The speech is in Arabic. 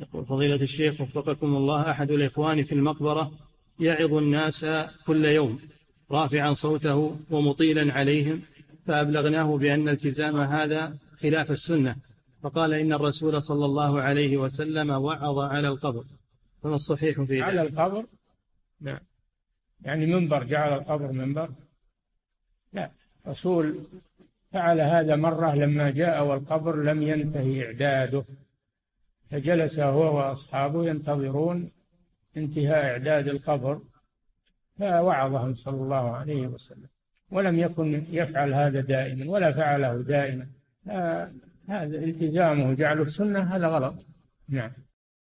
يقول فضيلة الشيخ وفقكم الله، أحد الإخوان في المقبرة يعظ الناس كل يوم رافعا صوته ومطيلا عليهم، فأبلغناه بأن التزام هذا خلاف السنة، فقال إن الرسول صلى الله عليه وسلم وعظ على القبر، فما الصحيح في ذلك؟ على القبر؟ نعم، يعني منبر، جعل القبر منبر؟ لا، رسول فعل هذا مرة لما جاء والقبر لم ينتهي إعداده، فجلس هو وأصحابه ينتظرون انتهاء إعداد القبر، فوعظهم صلى الله عليه وسلم، ولم يكن يفعل هذا دائما ولا فعله دائما، هذا التزامه جعله السنة هذا غلط. نعم.